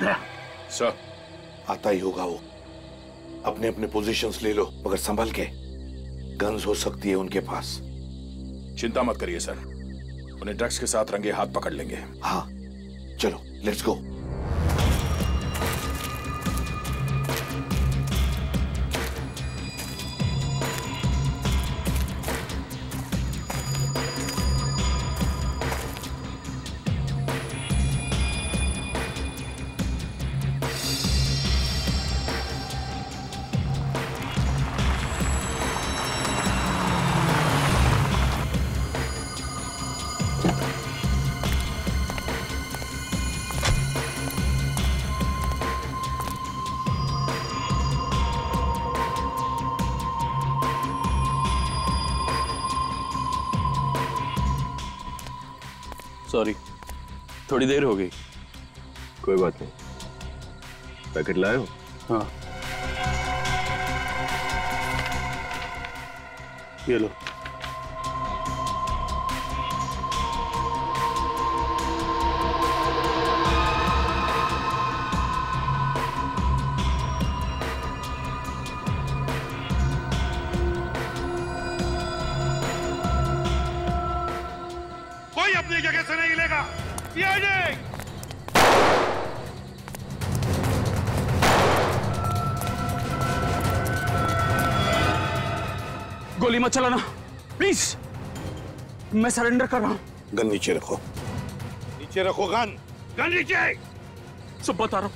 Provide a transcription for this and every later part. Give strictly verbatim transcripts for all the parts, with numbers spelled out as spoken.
दया। Sir आता ही होगा वो, अपने अपने पोजीशंस ले लो मगर संभल के, गन्स हो सकती है उनके पास। चिंता मत करिए सर, उन्हें ड्रग्स के साथ रंगे हाथ पकड़ लेंगे। हाँ चलो लेट्स गो। सॉरी थोड़ी देर हो गई। कोई बात नहीं। पैकेट लाए हो? हाँ ये लो। गोली मत चलाना प्लीज, मैं सरेंडर कर रहा हूं। गन नीचे रखो, नीचे रखो गन, गन नीचे। सब बता रहा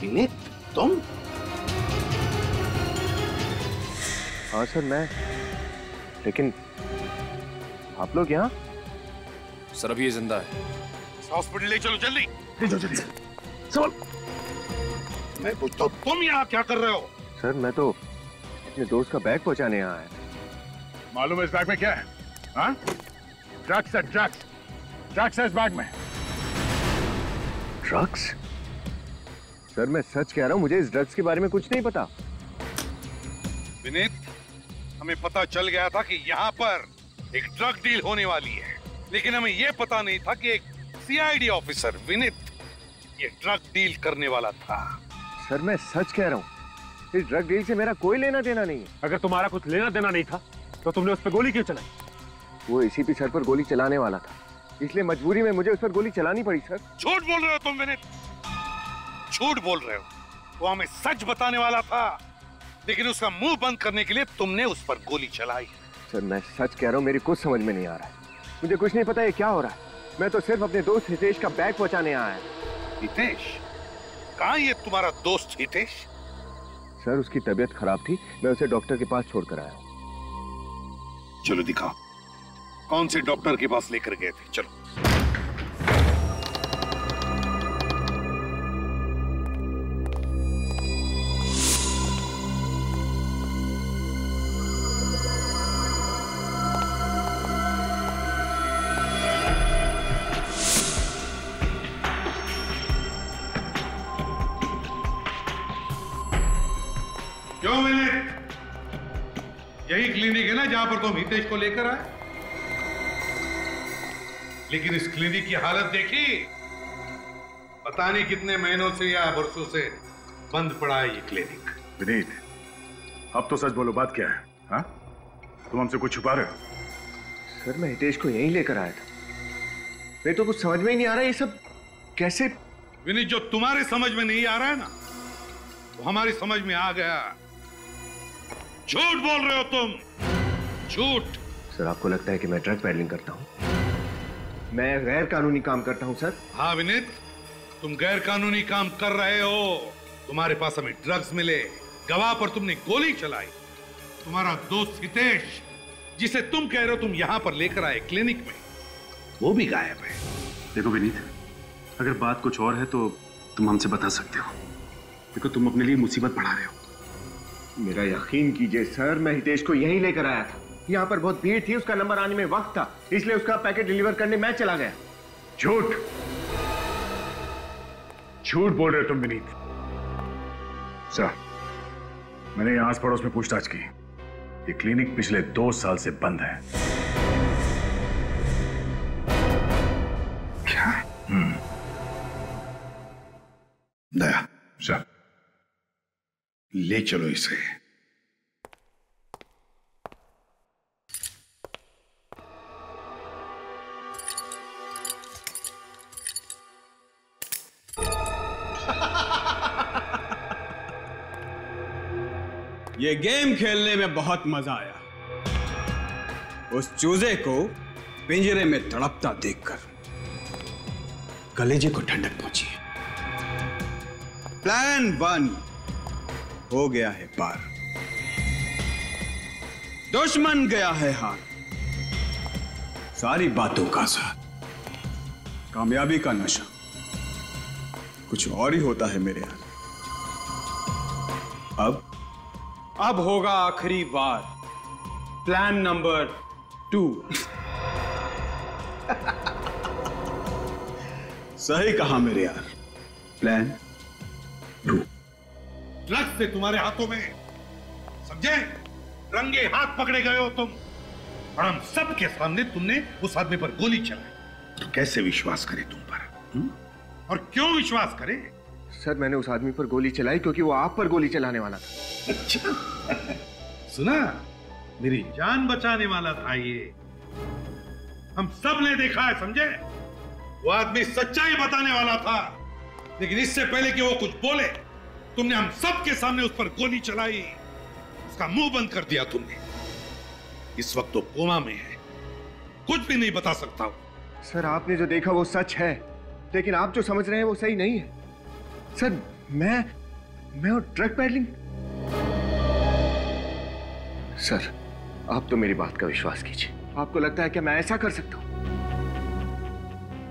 हूं। तुम? हाँ सर मैं, लेकिन आप लोग यहाँ? सर अभी ये जिंदा है, हॉस्पिटल ले चलो जल्दी। ले जाओ जल्दी। सवाल मैं पूछता हूँ तुम यहाँ क्या कर रहे हो? सर मैं तो अपने दोस्त का बैग पहुँचाने यहाँ आया। मालूम है इस बैग में क्या है? हाँ ड्रग्स है, ड्रग्स ड्रग्स है इस बैग में। ड्रग्स? सर मैं सच कह रहा हूँ, मुझे इस ड्रग्स के बारे में कुछ नहीं पता। विनीत हमें पता चल गया था कि यहाँ पर एक ड्रग डील होने वाली है, लेकिन हमें यह पता नहीं था कि एक सीआईडी ऑफिसर विनीत ये ड्रग डील करने वाला था। सर मैं सच कह रहा हूँ, इस ड्रग डील से मेरा कोई लेना देना नहीं है। अगर तुम्हारा कुछ लेना देना नहीं था तो तुमने उस पर गोली क्यों चलाई? वो एसीपी सर पर गोली चलाने वाला था, इसलिए मजबूरी में मुझे उस पर गोली चलानी पड़ी। सर झूठ बोल रहे हो तुम विनीत, झूठ बोल रहे हो। वो हमें सच बताने वाला था, लेकिन उसका मुंह बंद करने के लिए तुमने उस पर गोली चलाई। सर मैं सच कह रहा हूँ, मेरी कुछ समझ में नहीं आ रहा है, मुझे कुछ नहीं पता है क्या हो रहा है। मैं तो सिर्फ अपने दोस्त हितेश का बैग पहुँचाने आया। हितेश? कहाँ ये तुम्हारा दोस्त हितेश? सर उसकी तबीयत खराब थी, मैं उसे डॉक्टर के पास छोड़कर आया। चलो दिखाओ कौन से डॉक्टर के पास लेकर गए थे। चलो पर तुम हितेश को लेकर आए, लेकिन इस क्लिनिक की हालत देखी? पता नहीं कितने महीनों से या वर्षों से बंद पड़ा है ये क्लिनिक। विनीत अब तो सच बोलो, बात क्या है? हा? तुम हमसे कुछ छुपा रहे हो? सर मैं हितेश को यहीं लेकर आया था, मेरे तो कुछ समझ में ही नहीं आ रहा ये सब कैसे। विनीत जो तुम्हारे समझ में नहीं आ रहा है ना वो तो हमारी समझ में आ गया। झूठ बोल रहे हो तुम, झूठ। सर आपको लगता है कि मैं ड्रग पेडलिंग करता हूँ? मैं गैर कानूनी काम करता हूँ सर। हाँ विनीत तुम गैर कानूनी काम कर रहे हो, तुम्हारे पास हमें ड्रग्स मिले, गवाह पर तुमने गोली चलाई। तुम्हारा दोस्त हितेश जिसे तुम कह रहे हो तुम यहाँ पर लेकर आए क्लिनिक में, वो भी गायब है। देखो विनीत अगर बात कुछ और है तो तुम हमसे बता सकते हो, देखो तुम अपने लिए मुसीबत बढ़ा रहे हो। मेरा यकीन कीजिए सर मैं हितेश को यहीं लेकर आया था, यहाँ पर बहुत भीड़ थी, उसका नंबर आने में वक्त था, इसलिए उसका पैकेट डिलीवर करने मैं चला गया। झूठ, झूठ बोल रहे हो तुम विनीत। सर मैंने आस पड़ोस में पूछताछ की, ये क्लिनिक पिछले दो साल से बंद है। Hmm. दया, सर, ले चलो इसे। ये गेम खेलने में बहुत मजा आया। उस चूजे को पिंजरे में तड़पता देखकर कलेजे को ठंडक पहुंची। प्लान वन हो गया है पार, दुश्मन गया है हार। सारी बातों का साथ, कामयाबी का नशा कुछ और ही होता है मेरे यार। अब अब होगा आखिरी बार प्लान नंबर टू। सही कहा मेरे यार, प्लान टू। ड्रग्स से तुम्हारे हाथों में, समझे, रंगे हाथ पकड़े गए हो तुम। और हम सब के सामने तुमने उस आदमी पर गोली चलाई। तो कैसे विश्वास करे तुम पर हुँ? और क्यों विश्वास करे? सर, मैंने उस आदमी पर गोली चलाई क्योंकि वो आप पर गोली चलाने वाला था। अच्छा, सुना, मेरी जान बचाने वाला था ये। हम सब ने देखा है, समझे। वो आदमी सच्चाई बताने वाला था, लेकिन इससे पहले कि वो कुछ बोले तुमने हम सब के सामने उस पर गोली चलाई। उसका मुंह बंद कर दिया तुमने। इस वक्त वो कोमा में है, कुछ भी नहीं बता सकता हूं। सर, आपने जो देखा वो सच है, लेकिन आप जो समझ रहे हैं वो सही नहीं है। सर, मैं मैं और ड्रग पैडलिंग। सर, आप तो मेरी बात का विश्वास कीजिए। आपको लगता है कि मैं ऐसा कर सकता हूं?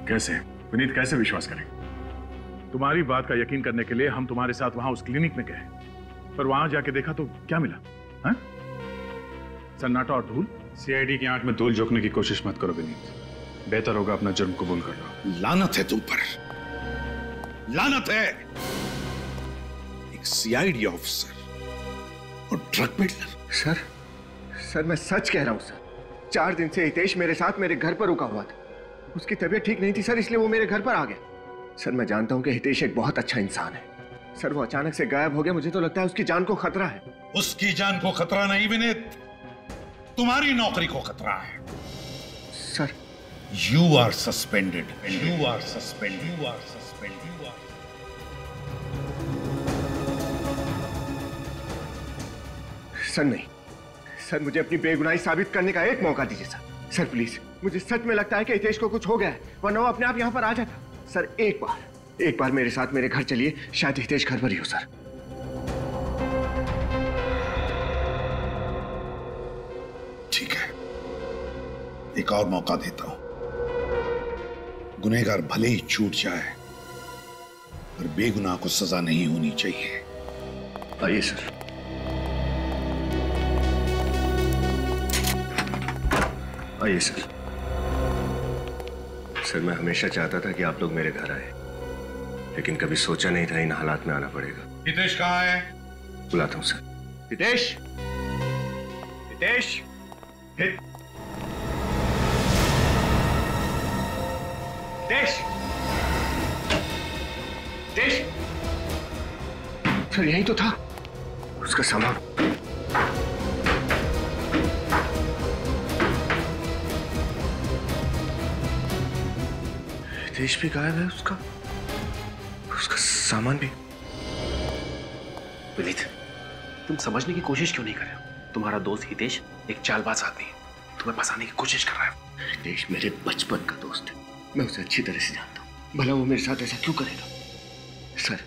कैसे विनीत, कैसे विश्वास करें? तुम्हारी बात का यकीन करने के लिए हम तुम्हारे साथ वहां उस क्लिनिक में गए, पर वहां जाके देखा तो क्या मिला? हा? सन्नाटा और धूल। सीआईडी की आंख में धूल झोंकने की कोशिश मत करो विनीत। बेहतर होगा अपना जुर्म कबूल कर लो। लानत है तुम पर, लानत है। एक सीआईडी ऑफिसर और ड्रग पेडलर। सर, सर मैं सच कह रहा हूं सर। चार दिन से हितेश मेरे साथ मेरे घर पर रुका हुआ था। उसकी तबीयत ठीक नहीं थी सर, इसलिए वो मेरे घर पर आ गया। सर, मैं जानता हूं कि हितेश एक बहुत अच्छा इंसान है। सर, वो अचानक से गायब हो गया। मुझे तो लगता है उसकी जान को खतरा है। उसकी जान को खतरा नहीं विनीत, तुम्हारी नौकरी को खतरा है। Sir, you are suspended, you are suspended, you are suspended. Sir नहीं, सर मुझे अपनी बेगुनाही साबित करने का एक मौका दीजिए सर। सर प्लीज, मुझे सच में लगता है कि हितेश को कुछ हो गया है, वरना वो अपने आप यहाँ पर आ जाता। सर, एक बार एक बार मेरे साथ मेरे घर चलिए, शायद हितेश घर पर ही हो सर। ठीक है, एक और मौका देता हूं। गुनहगार भले ही छूट जाए, पर बेगुनाह को सजा नहीं होनी चाहिए। आइए सर। आइए सर। सर, मैं हमेशा चाहता था कि आप लोग मेरे घर आए, लेकिन कभी सोचा नहीं था इन हालात में आना पड़ेगा। हितेश कहाँ है? बुलाता हूँ सर। हितेश, हितेश, हित, हितेश, हितेश। सर, यही तो था उसका सामान। हितेश भी गायब है, उसका उसका सामान भी। विनीत, तुम समझने की कोशिश क्यों नहीं कर रहे हो? तुम्हारा दोस्त हितेश एक चालबाज आदमी है, तुम्हें फंसाने की कोशिश कर रहा है। हितेश मेरे बचपन का दोस्त है, मैं उसे अच्छी तरह से जानता हूँ। भला वो मेरे साथ ऐसा क्यों करेगा? सर,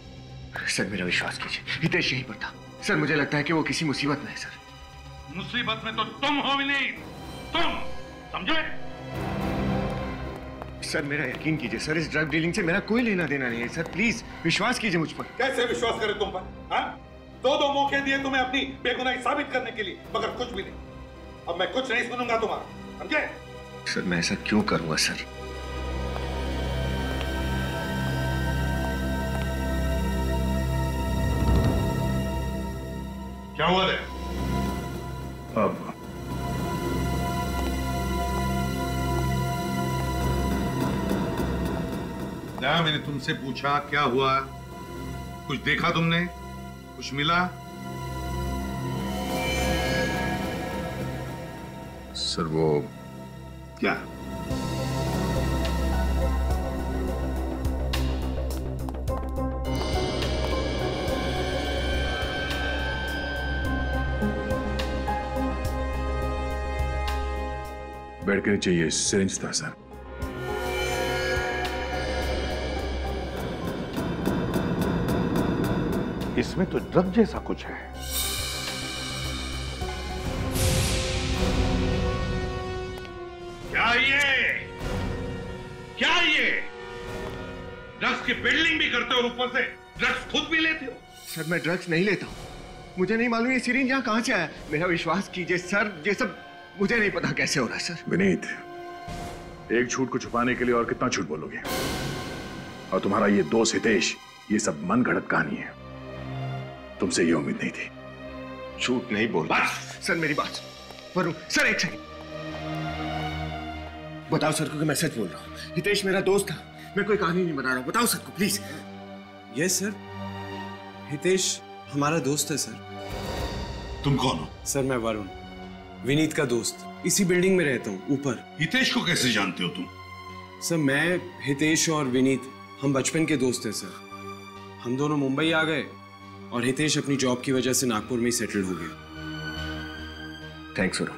सर मेरा विश्वास कीजिए, हितेश यहीं पर था। सर, मुझे लगता है कि वो किसी मुसीबत में है सर। मुसीबत में तो तुम हो विनीत, तुम समझे? सर, मेरा यकीन कीजिए सर, इस ड्रग डीलिंग से मेरा कोई लेना देना नहीं है सर। प्लीज विश्वास कीजिए मुझ पर। कैसे विश्वास करें तुम पर? हाँ, दो दो मौके दिए तुम्हें अपनी बेगुनाही साबित करने के लिए, मगर कुछ भी नहीं। अब मैं कुछ नहीं सुनूंगा तुम्हारा, समझे? सर, मैं ऐसा क्यों करूंगा सर? क्या हुआ है? अब दाया, मैंने तुमसे पूछा क्या हुआ, कुछ देखा तुमने, कुछ मिला? सर वो क्या? बैठ के चाहिए सिरिंज था सर। इसमें तो ड्रग जैसा कुछ है। क्या ये क्या ये ड्रग्स की पेडलिंग भी करते हो और ऊपर से ड्रग्स खुद भी लेते हो? सर मैं ड्रग्स नहीं लेता हूँ, मुझे नहीं मालूम ये सिरिंज यहाँ कहाँ से आया। मेरा विश्वास कीजिए सर, ये सब मुझे नहीं पता कैसे हो रहा सर। विनीत, एक झूठ को छुपाने के लिए और कितना झूठ बोलोगे? और तुम्हारा ये दोस्त हितेश, ये सब मन गढ़ंत कहानी है, तुमसे ये उम्मीद नहीं थी। झूठ नहीं बोल रहा सर, मेरी बात वरुण सर, एक सेकंड बताओ सर को कि मैं सच बोल रहा हूँ। हितेश मेरा दोस्त था, मैं कोई कहानी नहीं बना रहा हूँ, बताओ सर को प्लीज। यस सर, हितेश हमारा दोस्त है सर। तुम कौन हो? सर मैं वरुण, विनीत का दोस्त, इसी बिल्डिंग में रहता हूँ ऊपर। हितेश को कैसे जानते हो तुम? सर मैं, हितेश और विनीत हम बचपन के दोस्त हैं सर। हम दोनों मुंबई आ गए और हितेश अपनी जॉब की वजह से नागपुर में ही सेटल हो गया। थैंक्स वरुण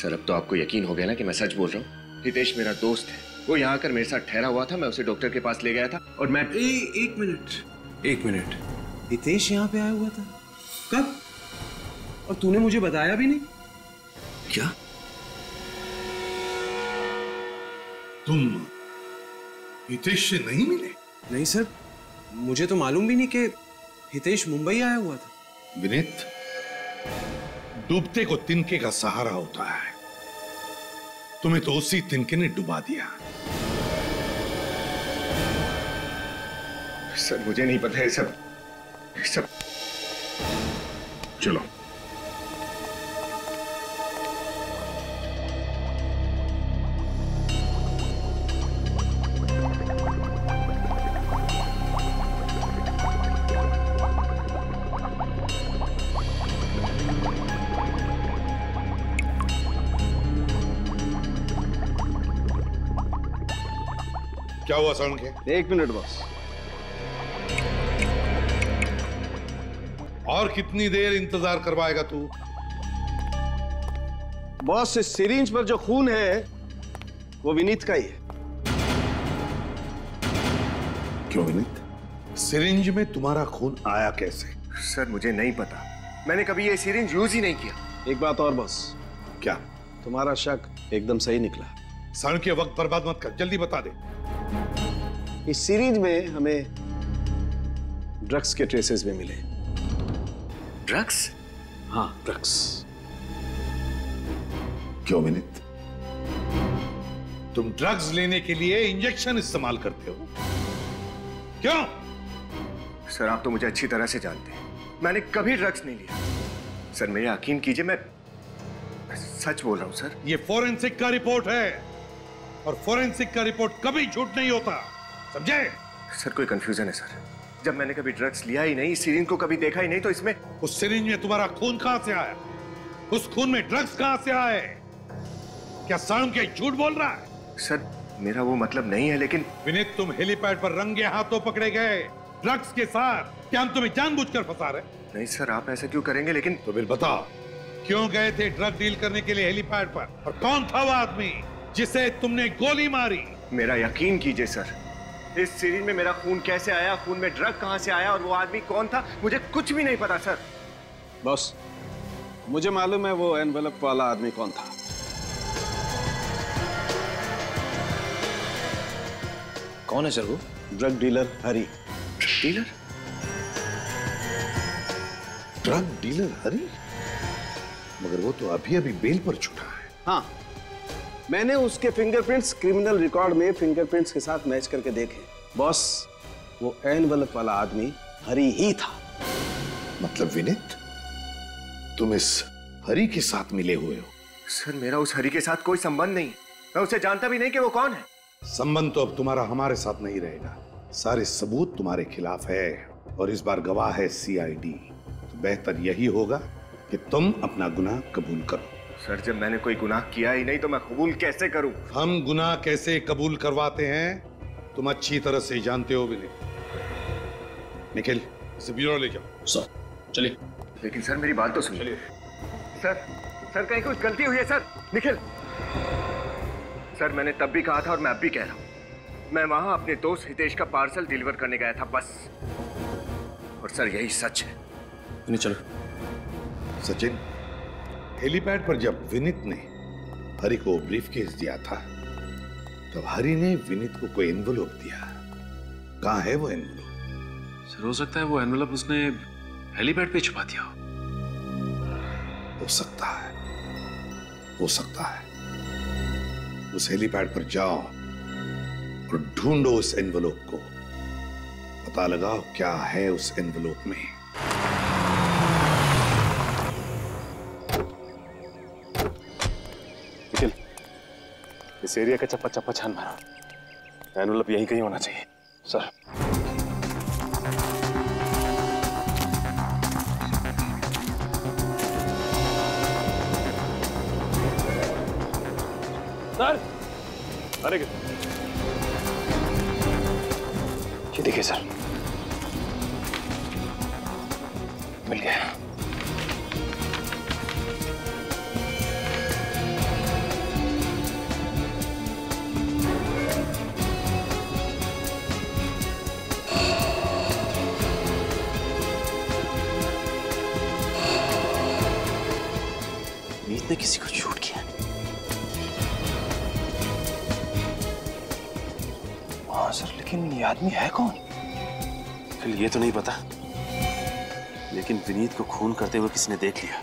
सर, अब तो आपको यकीन हो गया ना कि मैं सच बोल रहा हूँ। हितेश मेरा दोस्त है, वो यहाँ आकर मेरे साथ ठहरा हुआ था, मैं उसे डॉक्टर के पास ले गया था और मैं ए, एक मिनट एक मिनट हितेश यहाँ पे आया हुआ था कब? और तूने मुझे बताया भी नहीं क्या? तुम हितेश से नहीं मिले? नहीं सर, मुझे तो मालूम भी नहीं कि हितेश मुंबई आया हुआ था। विनीत, डूबते को तिनके का सहारा होता है, तुम्हें तो उसी तिनके ने डुबा दिया। सर मुझे नहीं पता है सब सब। चलो क्या हुआ सालुंखे? एक मिनट बस। और कितनी देर इंतजार करवाएगा तू? बॉस इस सिरिंज पर जो खून है वो विनीत का ही है। क्यों विनीत, सिरिंज में तुम्हारा खून आया कैसे? सर मुझे नहीं पता, मैंने कभी ये सिरिंज यूज ही नहीं किया। एक बात और बॉस। क्या? तुम्हारा शक एकदम सही निकला। सालुंखे वक्त बर्बाद मत कर, जल्दी बता दे। इस सीरीज में हमें ड्रग्स के ट्रेसेस भी मिले। ड्रग्स? हाँ ड्रग्स। क्यों विनीत, तुम ड्रग्स लेने के लिए इंजेक्शन इस्तेमाल करते हो क्यों? सर आप तो मुझे अच्छी तरह से जानते हैं, मैंने कभी ड्रग्स नहीं लिया। सर मेरा यकीन कीजिए, मैं सच बोल रहा हूं सर। ये फोरेंसिक का रिपोर्ट है और फोरेंसिक का रिपोर्ट कभी झूठ नहीं होता, समझे? सर कोई कंफ्यूजन है सर, जब मैंने कभी ड्रग्स लिया ही नहीं, सिरिंज को कभी देखा ही नहीं, तो इसमें उस सिरिंज में तुम्हारा खून कहां से आया? उस खून में ड्रग्स कहां से आए? क्या सालुंखे झूठ बोल रहा है? सर मेरा वो मतलब नहीं है, लेकिन विनीत तुम हेलीपैड पर रंगे हाथों पकड़े गए ड्रग्स के साथ, क्या हम तुम्हें जानबूझकर फंसा रहे? नहीं सर आप ऐसा क्यों करेंगे? लेकिन तो फिर बताओ क्यों गए थे ड्रग डील करने के लिए हेलीपैड पर, और कौन था वो आदमी जिसे तुमने गोली मारी? मेरा यकीन कीजिए सर, इस सीरीज में मेरा खून कैसे आया, खून में ड्रग कहां से आया और वो आदमी कौन था, मुझे कुछ भी नहीं पता सर। बॉस मुझे मालूम है वो एनवेलप वाला आदमी कौन था। कौन है सर वो? Drug dealer Hari. Dealer? Drug dealer Hari? मगर वो तो अभी अभी बेल पर छूटा है। हाँ मैंने उसके फिंगरप्रिंट्स क्रिमिनल रिकॉर्ड में फिंगरप्रिंट्स के साथ मैच करके देखे। बॉस वो एनवेलप वाला आदमी हरी ही था। मतलब विनीत तुम इस हरी के साथ मिले हुए हो? सर मेरा उस हरी के साथ कोई संबंध नहीं, मैं उसे जानता भी नहीं कि वो कौन है। संबंध तो अब तुम्हारा हमारे साथ नहीं रहेगा, सारे सबूत तुम्हारे खिलाफ है और इस बार गवाह है सी आई डी। तो बेहतर यही होगा कि तुम अपना गुनाह कबूल करो। सर जब मैंने कोई गुनाह किया ही नहीं तो मैं कबूल कैसे करूं? हम गुनाह कैसे कबूल करवाते हैं तुम अच्छी तरह से जानते हो। विनय निखिल इसे ब्यूरो ले जाओ। सर चलिए। लेकिन सर मेरी बात तो सुन। चलिए सर। सर कहीं कुछ गलती हुई है सर। निखिल सर मैंने तब भी कहा था और मैं अब भी कह रहा हूँ, मैं वहां अपने दोस्त हितेश का पार्सल डिलीवर करने गया था बस। और सर यही सच है। नहीं चलो। सचिन हेलीपैड पर जब विनीत ने हरि को ब्रीफकेस दिया था तब तो हरि ने विनीत को कोई एनवलप दिया। कहाँ है वो एनवलप? सर हो सकता है वो एनवलप उसने हेलीपैड पे छुपा दिया। हो सकता है, हो सकता है। उस हेलीपैड पर जाओ, ढूंढो उस एनवलोप को, पता लगाओ क्या है उस एनवलोप में। निखिल, इस एरिया का चप्पा चप्पा छान मारा। एनवलोप यहीं कहीं होना चाहिए। सर सर अरे ये देखिए सर मिल गया। मीत ने किसी को शूट किया। सर लेकिन ये आदमी है कौन? फिर ये तो नहीं पता, लेकिन विनीत को खून करते हुए किसने देख लिया।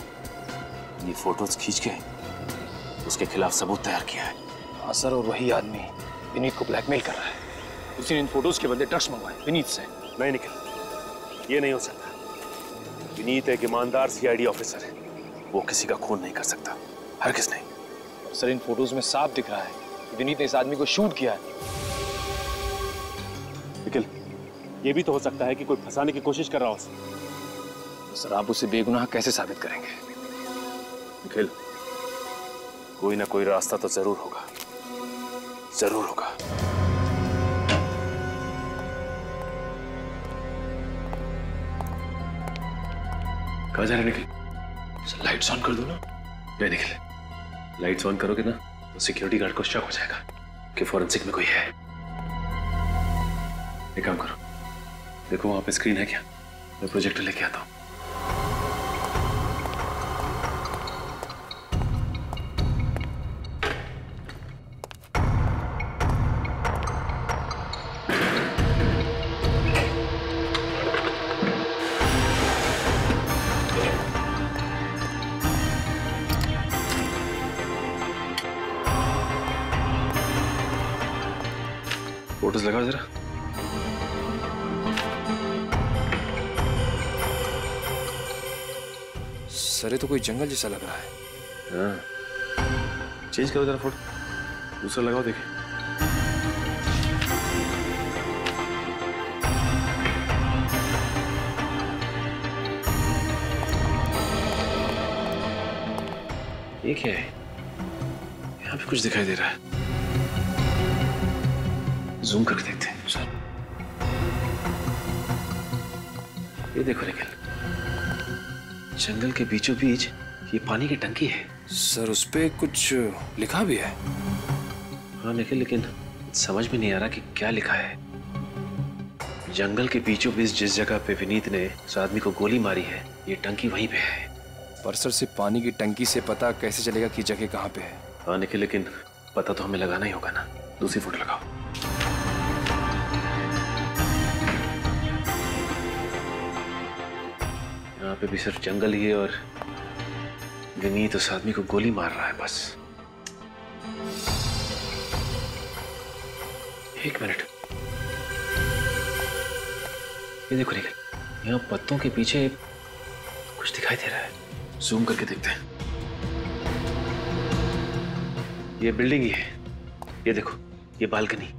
ये फोटोज खींच के उसके खिलाफ सबूत तैयार किया है। हाँ सर, और वही आदमी विनीत को ब्लैकमेल कर रहा है। उसी ने इन फोटोज के बदले ड्रग्स मंगवाए विनीत से। नहीं निकल, ये नहीं हो सकता। विनीत एक ईमानदार सी आई डी ऑफिसर है, वो किसी का खून नहीं कर सकता, हर किस नहीं। सर इन फोटोज में साफ दिख रहा है विनीत ने इस आदमी को शूट किया है। ये भी तो हो सकता है कि कोई फंसाने की कोशिश कर रहा हो। तो सर आप उसे बेगुनाह कैसे साबित करेंगे? निखिल, कोई ना कोई रास्ता तो जरूर होगा, जरूर होगा। कहाँ जा रहे निखिल? सर लाइट्स ऑन कर दो ना। नहीं निखिल, लाइट्स ऑन करोगे ना तो सिक्योरिटी गार्ड को शक हो जाएगा कि फॉरेंसिक में कोई है। एक काम करो, देखो वहां पे स्क्रीन है क्या, मैं प्रोजेक्टर लेके आता हूँ। फोटोज लगाओ जरा। सर ये तो कोई जंगल जैसा लग रहा है। हाँ। चेंज करो जरा फोटो, दूसरा लगाओ देखें। ये क्या है? यहाँ पे कुछ दिखाई दे रहा है, जूम करके देखते हैं। सर ये देखो निकल, जंगल के बीचों बीच ये पानी की टंकी है। सर उस पे कुछ लिखा भी है। हाँ निखिल, लेकिन समझ में नहीं आ रहा कि क्या लिखा है। जंगल के बीचों बीच जिस जगह पे विनीत ने उस आदमी को गोली मारी है, ये टंकी वहीं पे है। पर सर से पानी की टंकी से पता कैसे चलेगा कि जगह कहाँ पे है? हाँ निखिल, लेकिन पता तो हमें लगाना ही होगा ना। दूसरी फोटो लगाओ। पे भी सिर्फ जंगल ही है और विनीत उस आदमी को गोली मार रहा है बस। एक मिनट, ये देखो निकल, यहाँ पत्तों के पीछे कुछ दिखाई दे रहा है, जूम करके देखते हैं। ये बिल्डिंग ही है। ये देखो ये बालकनी,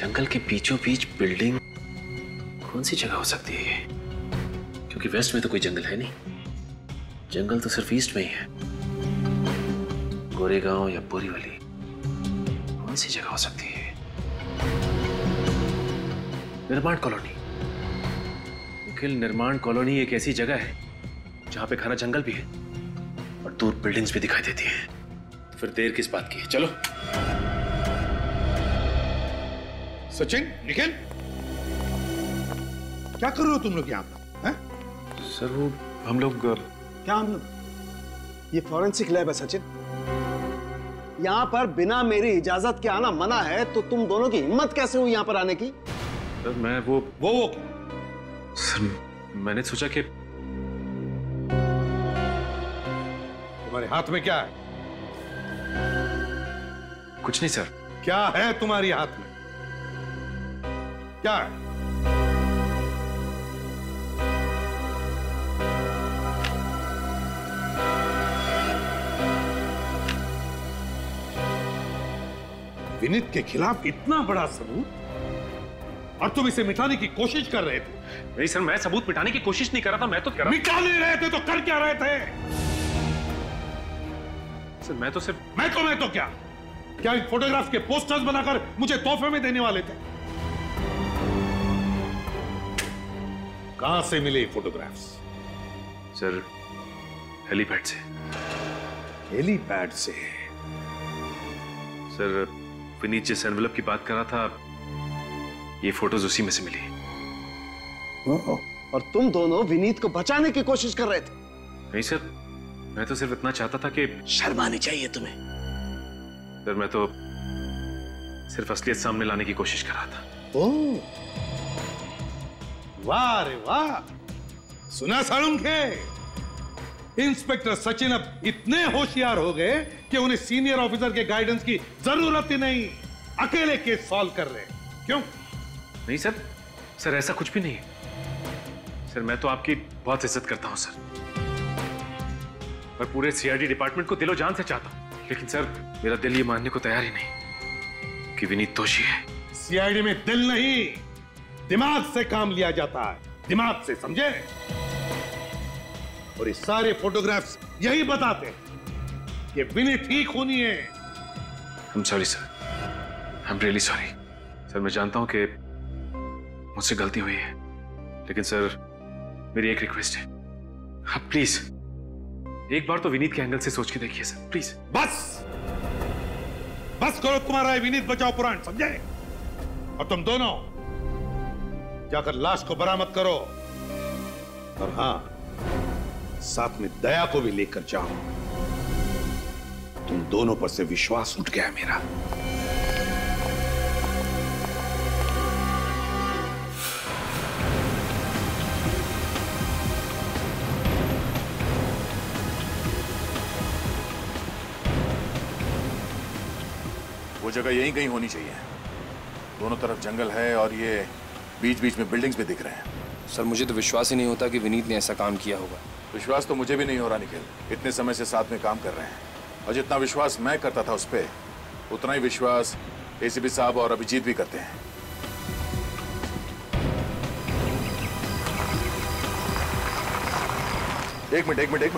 जंगल के बीचों बीच बिल्डिंग कौन सी जगह हो सकती है ये? क्योंकि वेस्ट में तो कोई जंगल है नहीं, जंगल तो सिर्फ ईस्ट में ही है। गोरेगांव या बोरीवली कौन सी जगह हो सकती है? निर्माण कॉलोनी, निखिल निर्माण कॉलोनी एक ऐसी जगह है जहां पे खाना जंगल भी है और दूर बिल्डिंग्स भी दिखाई देती हैं। तो फिर देर किस बात की है, चलो। सचिन, निखिल, क्या कर रहे हो तुम लोग यहाँ पर? सर वो हम लोग क्या हम लोग ये फॉरेंसिक लैब है सचिन, यहाँ पर बिना मेरी इजाजत के आना मना है, तो तुम दोनों की हिम्मत कैसे हुई यहाँ पर आने की? सर मैं वो वो वो सर मैंने सोचा कि तुम्हारे हाथ में क्या है? कुछ नहीं सर। क्या है तुम्हारे हाथ में? क्या है? विनीत के खिलाफ इतना बड़ा सबूत और तुम इसे मिटाने की कोशिश कर रहे थे? नहीं सर, मैं सबूत मिटाने की कोशिश नहीं कर रहा था, मैं तो कर रहा। मिटा नहीं रहे थे तो कर क्या रहे थे? सर मैं तो सिर्फ मैं तो मैं तो क्या क्या इन फोटोग्राफ के पोस्टर्स बनाकर मुझे तोहफे में देने वाले थे? कहां से मिले फोटोग्राफ्स? सर हेलीपैड से। हेलीपैड से? सर विनीत जिस एनवलप की बात कर रहा था, ये फोटोज उसी में से मिली। और तुम दोनों विनीत को बचाने की कोशिश कर रहे थे? नहीं सर, मैं तो सिर्फ इतना चाहता था कि शर्मानी चाहिए तुम्हें। सर मैं तो सिर्फ असलियत सामने लाने की कोशिश कर रहा था। ओह वाह रे वाह, सुना सालुंखे, इंस्पेक्टर सचिन अब इतने होशियार हो गए कि उन्हें सीनियर ऑफिसर के गाइडेंस की जरूरत ही नहीं, अकेले केस सॉल्व कर रहे। क्यों? नहीं सर, सर ऐसा कुछ भी नहीं है। सर मैं तो आपकी बहुत इज्जत करता हूं सर, पर पूरे सीआईडी डिपार्टमेंट को दिलो जान से चाहता हूं, लेकिन सर मेरा दिल ये मानने को तैयार ही नहीं कि विनीत दोषी है। सीआईडी में दिल नहीं, दिमाग से काम लिया जाता है, दिमाग से, समझे? और ये सारे फोटोग्राफ्स यही बताते हैं कि विनीत ही खूनी है। I'm sorry sir, I'm really sorry। Sir मैं जानता हूं कि मुझसे गलती हुई है, लेकिन सर मेरी एक रिक्वेस्ट है, आप प्लीज एक बार तो विनीत के एंगल से सोच के देखिए सर, प्लीज। बस बस करो तुम्हारा विनीत बचाओ पुराण, समझे? और तुम दोनों जाकर लाश को बरामद करो, और हाँ साथ में दया को भी लेकर जाओ। तुम दोनों पर से विश्वास उठ गया है मेरा। वो जगह यहीं कहीं होनी चाहिए। दोनों तरफ जंगल है और ये बीच बीच में बिल्डिंग्स भी दिख रहे हैं। सर मुझे तो विश्वास ही नहीं होता कि विनीत ने ऐसा काम किया होगा। विश्वास तो मुझे भी नहीं हो रहा निखिल, इतने समय से साथ में काम कर रहे हैं, और जितना विश्वास मैं करता था उस पर, उतना ही विश्वास एसीपी साहब और अभिजीत भी करते हैं। एक मिनट एक मिनट एक मिनट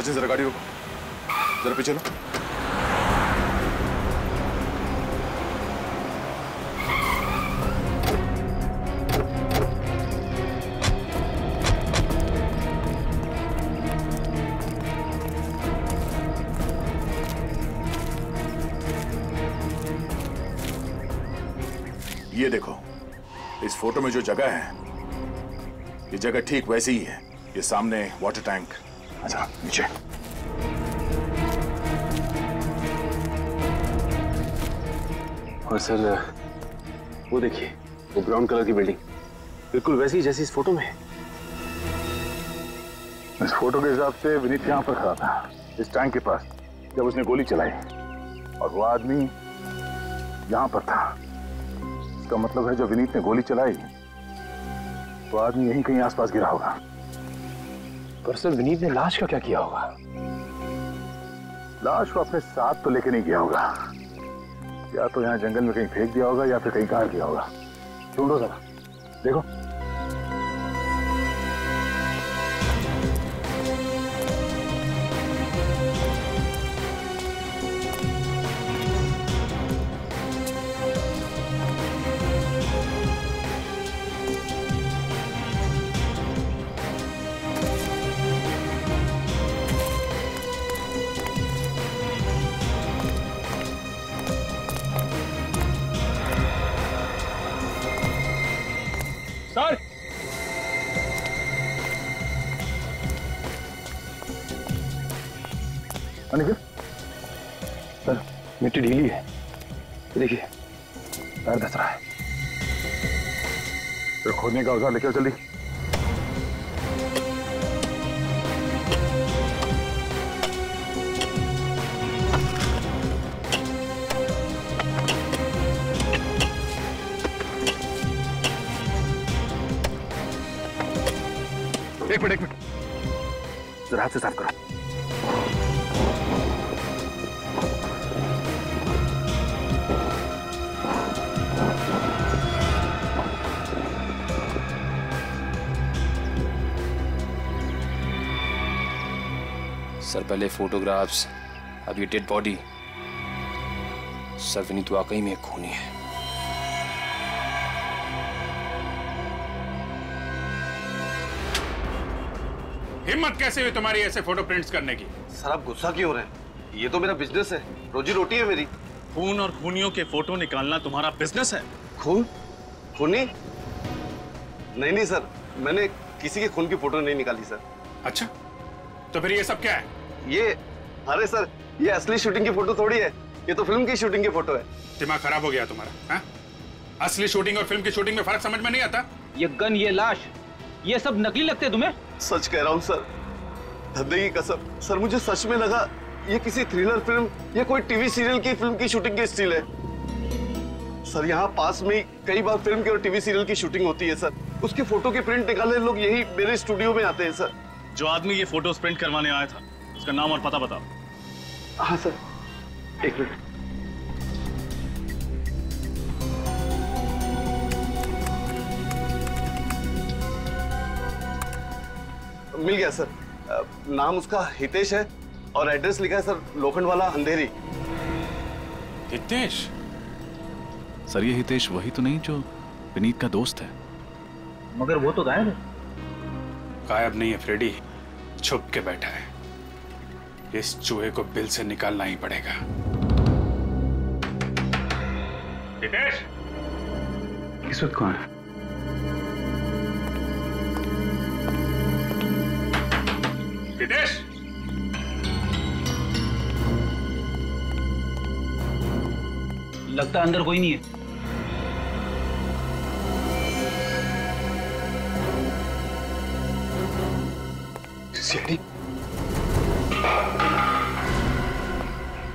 सचिन, जरा गाड़ी रोको, जरा पीछे लो। ये देखो, इस फोटो में जो जगह है, ये जगह ठीक वैसी ही है। ये सामने वाटर टैंक, अच्छा नीचे। और सर वो देखिए, वो ब्राउन कलर की बिल्डिंग बिल्कुल वैसी जैसी इस फोटो में है। इस फोटो के हिसाब से विनीत यहाँ पर खड़ा था, इस टैंक के पास, जब उसने गोली चलाई, और वो आदमी यहाँ पर था। का मतलब है जब विनीत ने गोली चलाई तो आदमी यहीं कहीं आसपास गिरा होगा। पर सर विनीत ने लाश का क्या किया होगा? लाश को अपने साथ तो लेके नहीं गया होगा, या तो यहाँ जंगल में कहीं फेंक दिया होगा या फिर कहीं गाड़ दिया होगा। ढूंढो जरा, देखो। सर, मिट्टी ढीली है, देखिए पैर धस रहा है। फिर खोदने का औजार लेकर चली। एक मिनट एक मिनट जरा हाथ से साफ करो। सर, पहले फोटोग्राफ्स, अब ये डेड बॉडी। सर, विनीत वाकई में एक खूनी है। हिम्मत कैसे हुई तुम्हारी ऐसे फोटो प्रिंट्स करने की? सर, आप गुस्सा क्यों हो रहे हैं? ये तो मेरा बिजनेस है, रोजी रोटी है मेरी। खून और खूनियों के फोटो निकालना तुम्हारा बिजनेस है? खून खूनी? नहीं नहीं सर, मैंने किसी के खून की फोटो नहीं निकाली सर। अच्छा, तो फिर ये सब क्या है? ये अरे सर, ये असली शूटिंग की फोटो थोड़ी है, ये तो फिल्म की शूटिंग की फोटो है। दिमाग खराब हो गया तुम्हारा, हा? असली शूटिंग और फिल्म की शूटिंग में फर्क समझ में नहीं आता? ये गन, ये लाश, ये सब नकली लगते तुम्हें? सच कह रहा हूँ सर, धंधे की कसम। सर, मुझे सच में लगा ये किसी थ्रिलर फिल्म या कोई टीवी सीरियल की फिल्म की शूटिंग की स्टिल है। सर, यहाँ पास में कई बार फिल्म की और टीवी सीरियल की शूटिंग होती है सर, उसके फोटो के प्रिंट निकालने लोग यही मेरे स्टूडियो में आते हैं सर। जो आदमी ये फोटोज प्रिंट करवाने आया था, उसका नाम और पता बताओ। हाँ सर, एक मिनट। मिल गया सर, नाम उसका हितेश है और एड्रेस लिखा है सर लोखंडवाला अंधेरी। हितेश? सर, ये हितेश वही तो नहीं जो विनीत का दोस्त है? मगर वो तो गायब है। गायब नहीं है फ्रेडी, छुप के बैठा है। इस चूहे को बिल से निकालना ही पड़ेगा। हितेश इस वक्त कौन है? हितेश, लगता अंदर कोई नहीं है।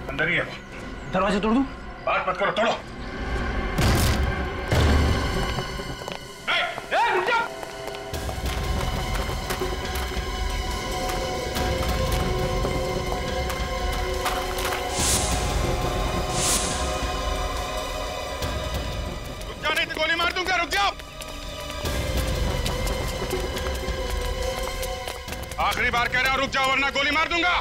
अंदर ही है। दरवाजा तोड़ दूं? बात मत करो, तोड़ो। आखिरी बार कह रहा हूं, रुक जाओ वरना गोली मार दूंगा।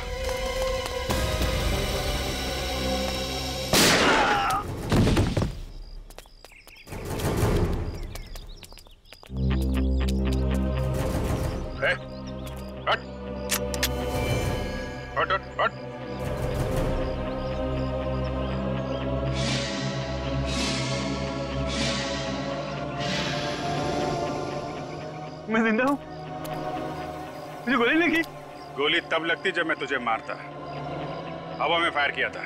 मैं जिंदा हूं, मुझे गोली लगी। गोली तब लगती जब मैं तुझे मारता, हवा में फायर किया था।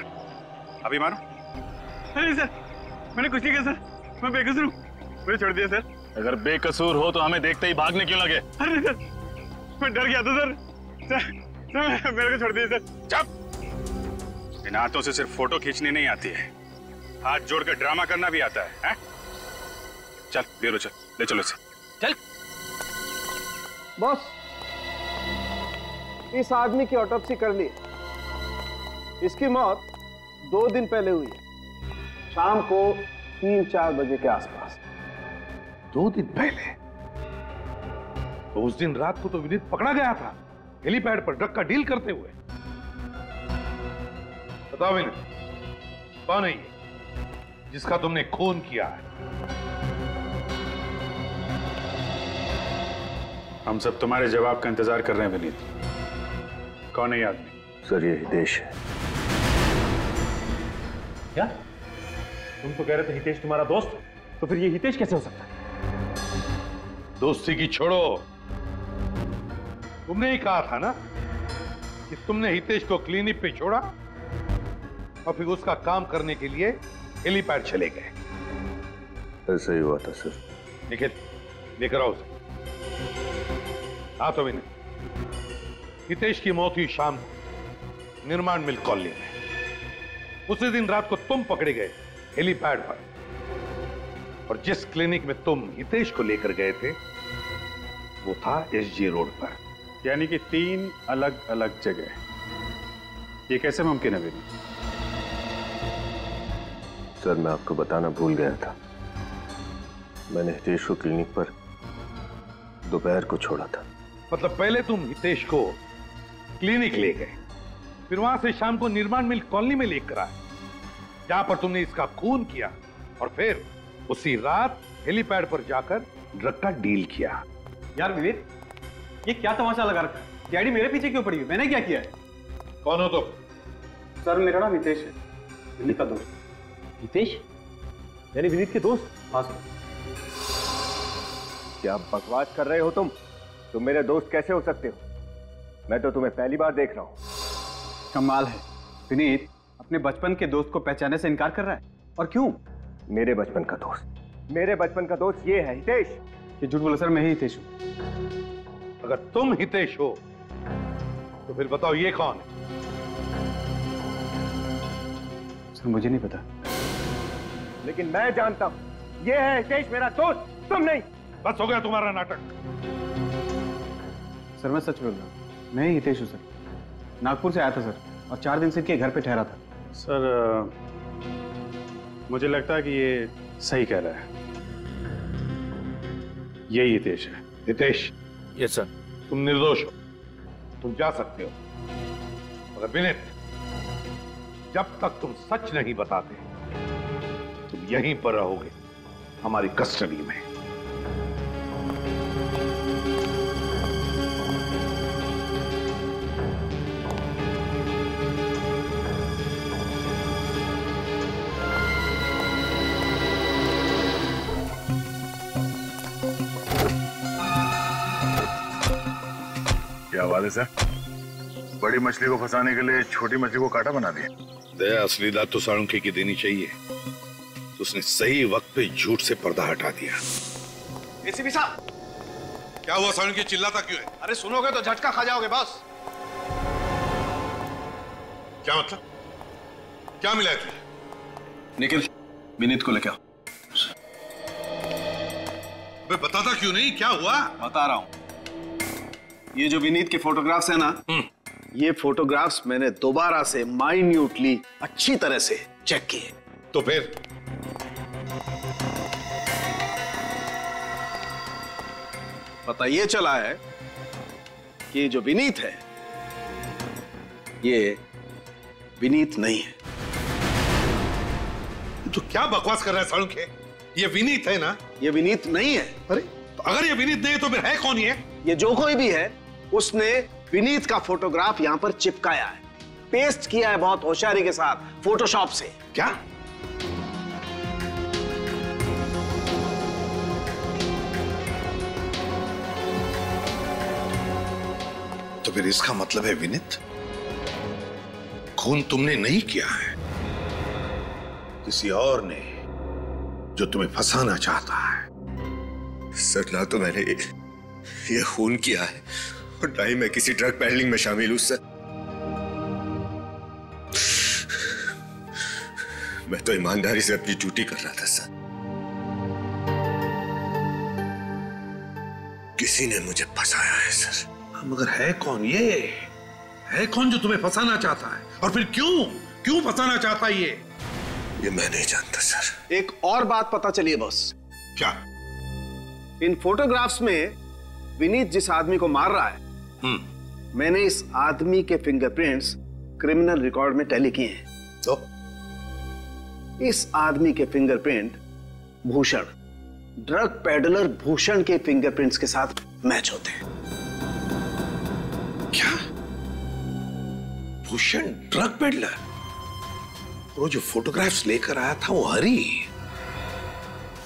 अभी मारो। अरे सर, मैंने कुछ नहीं किया सर, मैं बेकसूर हूँ, मुझे छोड़ दिया सर। अगर बेकसूर हो तो हमें देखते ही भागने क्यों लगे? अरे सर, मैं डर गया था सर, सर, सर मेरे को छोड़ दिया सर। चुप। इन हाथों से सिर्फ फोटो खींचनी नहीं आती है, हाथ जोड़ कर ड्रामा करना भी आता है, है? चल ले लो, चल ले चलो इसे। चल बॉस, इस आदमी की ऑटोप्सी कर ली। इसकी मौत दो दिन पहले हुई है। शाम को तीन चार बजे के आसपास। दो दिन पहले तो उस दिन रात को तो विनीत पकड़ा गया था हेलीपैड पर ड्रग का डील करते हुए। बताओ विनीत, कौन है ये जिसका तुमने खून किया है? हम सब तुम्हारे जवाब का इंतजार कर रहे हैं विनीत। कौन है ये आदमी? सर, ये हितेश है। क्या? तुम तो कह रहे थे हितेश तुम्हारा दोस्त, तो फिर ये हितेश कैसे हो सकता है? दोस्ती की छोड़ो, तुमने ही कहा था ना कि तुमने हितेश को क्लिनिक पे छोड़ा और फिर उसका काम करने के लिए हेलीपैड चले गए। ऐसा ही हुआ था सर। निखिल, लेकर आओ उसे। हाँ तो विनय, हितेश की मौत हुई शाम को निर्माण मिल कॉलोनी में। उसी दिन रात को तुम पकड़े गए हेलीपैड पर, और जिस क्लिनिक में तुम हितेश को लेकर गए थे वो था एसजी रोड पर। यानी कि तीन अलग अलग जगह, ये कैसे मुमकिन है विनय? सर, मैं आपको बताना भूल गया था। मैंने हितेश को क्लिनिक पर दोपहर को छोड़ा था। मतलब पहले तुम हितेश को क्लिनिक ले गए, फिर वहां से शाम को निर्माण मिल कॉलोनी में लेकर आए जहां पर तुमने इसका खून किया, और फिर उसी रात हेलीपैड पर जाकर ड्रग का डील किया। यार विवेक, ये क्या तमाशा लगा रखा है? डैडी मेरे पीछे क्यों पड़ी हुई? मैंने क्या किया है? कौन हो तुम? तो? सर, मेरा नाम हितेश है, विनीत का दोस्त। हितेश यानी विनीत के दोस्त? हाँ सर। क्या बकवास कर रहे हो तुम? तुम मेरे दोस्त कैसे हो सकते हो? मैं तो तुम्हें पहली बार देख रहा हूँ। कमाल है, विनीत अपने बचपन के दोस्त को पहचानने से इनकार कर रहा है। और क्यों? मेरे बचपन का दोस्त, मेरे बचपन का दोस्त ये है हितेश। ये झूठ बोला सर, मैं ही हितेश हूँ। अगर तुम हितेश हो तो फिर बताओ ये कौन है? सर मुझे नहीं पता, लेकिन मैं जानता हूँ, ये है हितेश मेरा दोस्त, तुम नहीं। बस हो गया तुम्हारा नाटक। सर मैं सच बोल रहा हूँ, मैं ही हितेश हूँ सर। नागपुर से आया था सर, और चार दिन से इनके घर पे ठहरा था। सर मुझे लगता है कि ये सही कह रहा है, यही हितेश है। हितेश। Yes sir. तुम निर्दोष हो, तुम जा सकते हो, मगर विनीत, जब तक तुम सच नहीं बताते तुम यहीं पर रहोगे हमारी कस्टडी में। सर, बड़ी मछली को फंसाने के लिए छोटी मछली को काटा बना दिया। दया, असली दाद तो सालुंखे की देनी चाहिए, तो उसने सही वक्त पे झूठ से पर्दा हटा दिया। एसीपी साहब, क्या हुआ? सालुंखे चिल्लाता क्यों है? अरे सुनोगे तो झटका खा जाओगे बस। क्या मतलब? क्या मिला तुझे? निखिल, विनीत को लेके आओ। मैं बताता क्यों नहीं, क्या हुआ? बता रहा हूँ। ये जो विनीत के फोटोग्राफ्स है ना, ये फोटोग्राफ्स मैंने दोबारा से माइन्यूटली अच्छी तरह से चेक किए। तो फिर पता ये चला है कि जो विनीत है ये विनीत नहीं है। तो क्या बकवास कर रहा है सालुंखे? ये विनीत है ना? ये विनीत नहीं है। अरे तो अगर ये विनीत नहीं है तो फिर है कौन ये? ये जो कोई भी है उसने विनीत का फोटोग्राफ यहाँ पर चिपकाया है, पेस्ट किया है बहुत होशियारी के साथ, फोटोशॉप से। क्या? तो फिर इसका मतलब है विनीत, खून तुमने नहीं किया है, किसी और ने जो तुम्हें फंसाना चाहता है। सर ना तो मैंने ये खून किया है और ना ही मैं किसी ड्रग पैडलिंग में शामिल हूं सर। मैं तो ईमानदारी से अपनी ड्यूटी कर रहा था सर। किसी ने मुझे फंसाया है सर। मगर है कौन ये? है कौन जो तुम्हें फंसाना चाहता है? और फिर क्यों क्यों फंसाना चाहता है ये? ये मैं नहीं जानता सर। एक और बात पता चली है बॉस। क्या? इन फोटोग्राफ्स में विनीत जिस आदमी को मार रहा है, हम्म, मैंने इस आदमी के फिंगरप्रिंट्स क्रिमिनल रिकॉर्ड में टैली किए हैं। तो? इस आदमी के fingerprint Bhushan, drug peddler Bhushan के फिंगरप्रिंट्स के साथ मैच होते हैं। क्या? Bhushan drug peddler? वो जो फोटोग्राफ्स लेकर आया था वो हरी।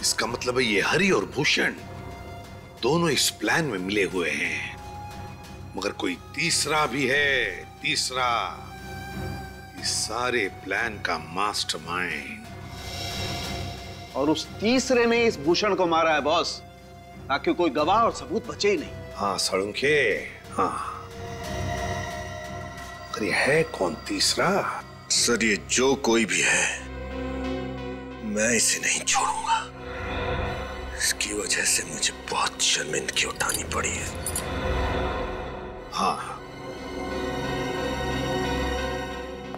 इसका मतलब है ये हरी और भूषण दोनों इस प्लान में मिले हुए हैं। मगर कोई तीसरा भी है, तीसरा। इस सारे प्लान का मास्टरमाइंड। और उस तीसरे ने इस भूषण को मारा है बॉस, ताकि कोई गवाह और सबूत बचे ही नहीं। हाँ सालुंखे, हाँ। मगर ये है कौन तीसरा? सर ये जो कोई भी है, मैं इसे नहीं छोड़ूंगा। इसकी वजह से मुझे बहुत शर्मिंदगी उठानी पड़ी है। हाँ,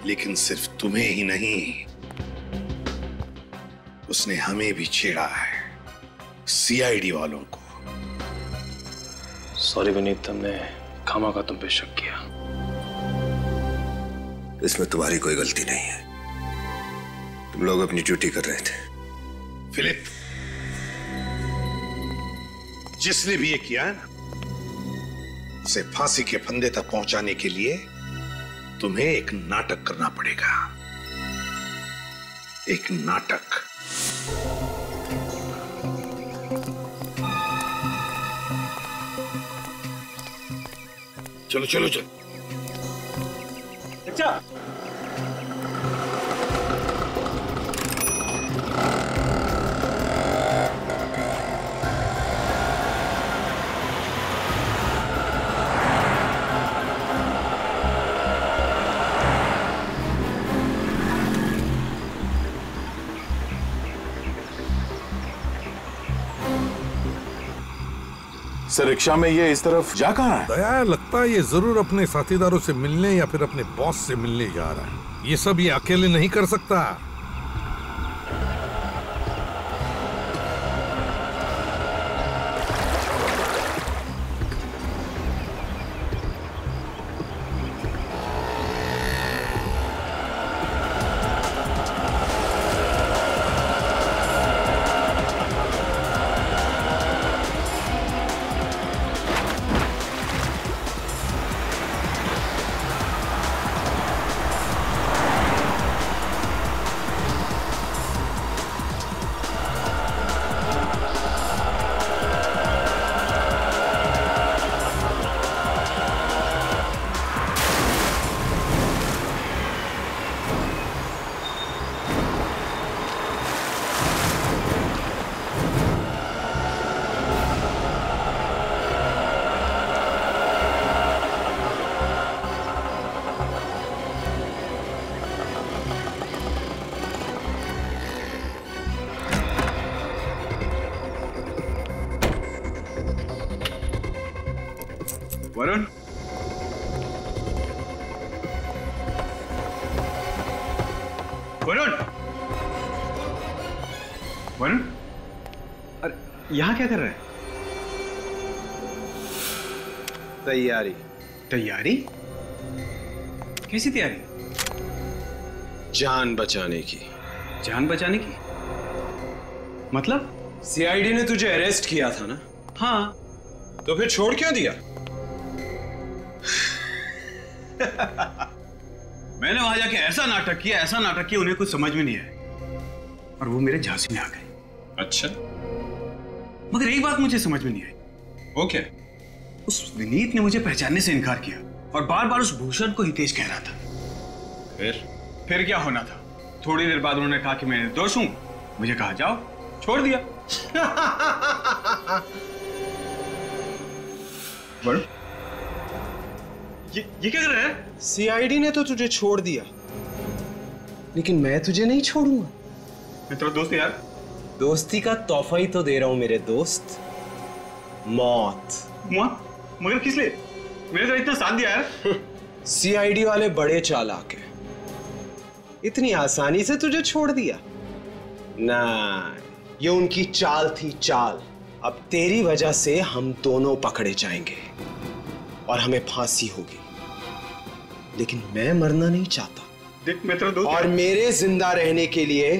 लेकिन सिर्फ तुम्हें ही नहीं, उसने हमें भी छेड़ा है, सीआईडी वालों को। सॉरी विनीत, तुमने खामखा तुम पे शक किया। इसमें तुम्हारी कोई गलती नहीं है। तुम लोग अपनी ड्यूटी कर रहे थे। फिलिप, जिसने भी ये किया है ना, उसे फांसी के फंदे तक पहुंचाने के लिए तुम्हें एक नाटक करना पड़ेगा। एक नाटक। चलो चलो चलो। अच्छा, सर रिक्शा में ये इस तरफ जा कहाँ है? दया, लगता है ये जरूर अपने साथीदारों से मिलने या फिर अपने बॉस से मिलने जा रहा है। ये सब ये अकेले नहीं कर सकता। वरुण, वरुण, वरुण, अरे यहाँ क्या कर रहे हैं? तैयारी। तैयारी? कैसी तैयारी? जान बचाने की। जान बचाने की? मतलब? सीआईडी ने तुझे अरेस्ट किया था ना? हाँ। तो फिर छोड़ क्यों दिया? मैंने वहां जाके ऐसा नाटक किया, ऐसा नाटक किया, उन्हें कुछ समझ में नहीं आया और वो मेरे झांसे में आ गए। अच्छा, मगर एक बात मुझे समझ में नहीं आई। वो क्या? उस विनीत ने मुझे पहचानने से इनकार किया और बार बार उस भूषण को हितेश कह रहा था। फिर फिर क्या होना था? थोड़ी देर बाद उन्होंने कहा कि मैं निर्दोष हूं। मुझे कहा जाओ, छोड़ दिया। बोलो, ये ये क्या कर रहा है? सीआईडी ने तो तुझे छोड़ दिया, लेकिन मैं तुझे नहीं छोड़ूंगा। मैं तेरा दोस्त यार। दोस्ती का तोहफा ही तो दे रहा हूँ मेरे दोस्त, मौत। मौत? मगर किस लिए? मेरे तो इतना साथ दिया यार। सीआईडी वाले बड़े चालाक हैं, इतनी आसानी से तुझे छोड़ दिया। ना, ये उनकी चाल थी, चाल। अब तेरी वजह से हम दोनों पकड़े जाएंगे और हमें फांसी होगी, लेकिन मैं मरना नहीं चाहता। देख मित्र दोस्त, और मेरे जिंदा रहने के लिए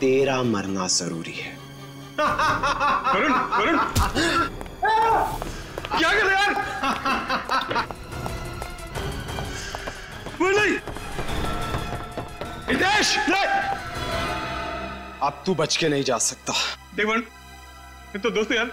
तेरा मरना जरूरी है। वरुण, वरुण, क्या कर रहे यार? नहीं, हितेश अब तू बच के नहीं जा सकता। देख वरुण, ये तो दोस्त यार।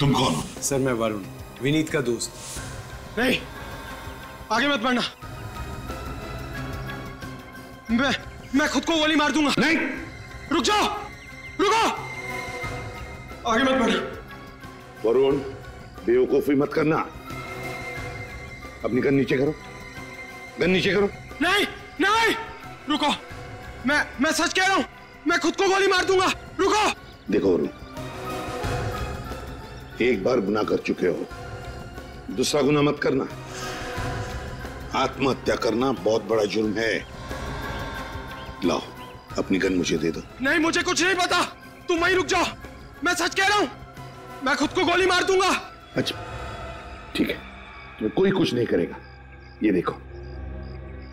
तुम कौन हो? सर मैं वरुण, विनीत का दोस्त। नहीं, आगे मत बढ़ना, मैं मैं खुद को गोली मार दूंगा। नहीं, रुक जाओ, रुको, आगे मत बढ़ना। वरुण, बेवकूफी मत करना, अपनी गन नीचे करो, गन नीचे करो। नहीं नहीं, रुको, मैं मैं सच कह रहा हूँ, मैं खुद को गोली मार दूंगा, रुको। देखो वरुण, एक बार गुनाह कर चुके हो, दूसरा गुनाह मत करना। आत्महत्या करना बहुत बड़ा जुर्म है। लाओ, अपनी गन मुझे दे दो। नहीं, मुझे कुछ नहीं पता, तुम वहीं रुक जाओ, मैं सच कह रहा हूं, मैं खुद को गोली मार दूंगा। अच्छा ठीक है, तो कोई कुछ नहीं करेगा। ये देखो,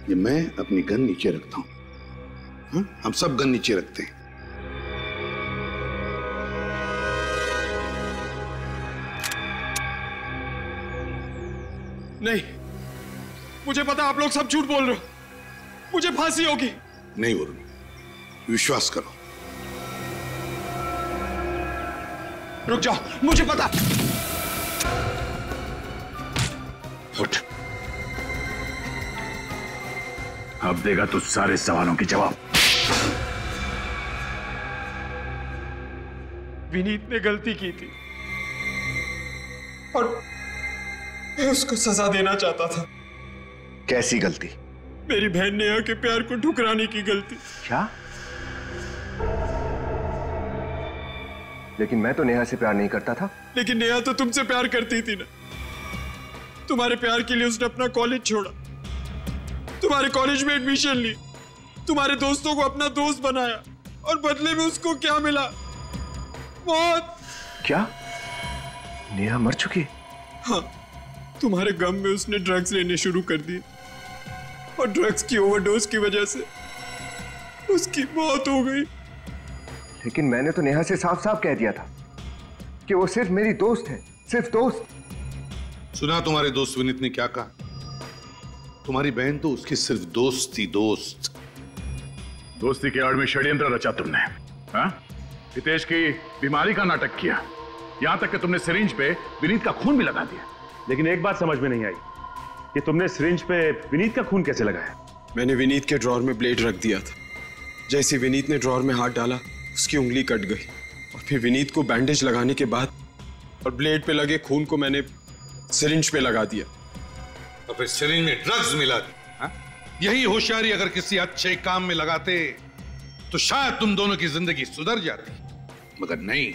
ये मैं अपनी गन नीचे रखता हूं। हम हम सब गन नीचे रखते हैं। नहीं, मुझे पता आप लोग सब झूठ बोल रहे हो, मुझे फांसी होगी। नहीं वरुण, विश्वास करो। रुक जाओ, मुझे पता। उठ, अब देगा तुझ सारे सवालों के जवाब। विनीत ने गलती की थी और मैं उसको सजा देना चाहता था। कैसी गलती? मेरी बहन ने आके प्यार को ठुकराने की गलती। क्या? लेकिन मैं तो नेहा से प्यार नहीं करता था। लेकिन नेहा तो तुमसे प्यार करती थी ना, तुम्हारे प्यार के लिए उसने अपना कॉलेज छोड़ा, तुम्हारे कॉलेज में एडमिशन ली, तुम्हारे दोस्तों को अपना दोस्त बनाया, और बदले में उसको क्या मिला? मौत। क्या? नेहा मर चुकी है? हाँ, तुम्हारे गम में उसने ड्रग्स लेने शुरू कर दिए और ड्रग्स की ओवरडोज की वजह से उसकी मौत हो गई। लेकिन मैंने तो नेहा से साफ साफ कह दिया था कि वो सिर्फ मेरी दोस्त है, सिर्फ दोस्त। सुना तुम्हारे दोस्त विनीत ने क्या कहा? तुम्हारी बहन तो उसकी सिर्फ दोस्त थी। दोस्त, दोस्ती के आड़ में षड्यंत्र रचा तुमने। हाँ, हितेश की बीमारी का नाटक किया, यहां तक कि तुमने सिरिंज पे विनीत का खून भी लगा दिया। लेकिन एक बात समझ में नहीं आई कि तुमने सिरिंज पे विनीत का खून कैसे लगाया? मैंने विनीत के ड्रॉर में ब्लेड रख दिया था, जैसे विनीत ने ड्रॉर में हाथ डाला उसकी उंगली कट गई, और फिर विनीत को बैंडेज लगाने के बाद और ब्लेड पे लगे खून को मैंने सिरिंज पे लगा दिया, और फिर सिरिंज में ड्रग्स मिला दिया। यही होशियारी अगर किसी अच्छे काम में लगाते तो शायद तुम दोनों की जिंदगी सुधर जाती, मगर नहीं,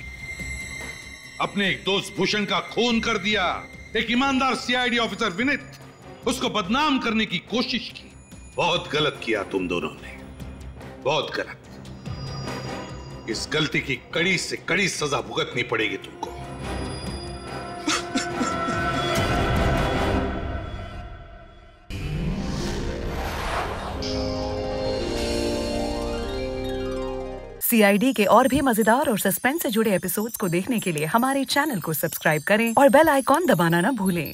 अपने एक दोस्त भूषण का खून कर दिया। एक ईमानदार सीआईडी ऑफिसर विनीत, उसको बदनाम करने की कोशिश की। बहुत गलत किया तुम दोनों ने, बहुत गलत। इस गलती की कड़ी से कड़ी सजा भुगतनी पड़ेगी तुमको। सीआईडी के और भी मजेदार और सस्पेंस से जुड़े एपिसोड्स को देखने के लिए हमारे चैनल को सब्सक्राइब करें और बेल आइकॉन दबाना न भूलें।